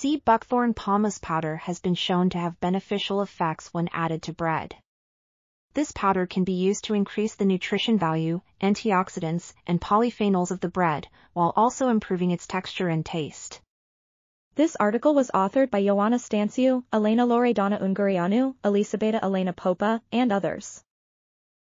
C. Buckthorn pomace powder has been shown to have beneficial effects when added to bread. This powder can be used to increase the nutrition value, antioxidants, and polyphenols of the bread, while also improving its texture and taste. This article was authored by Ioana Stanciu, Elena Loredana Ungureanu, Elisabeta Elena Popa, and others.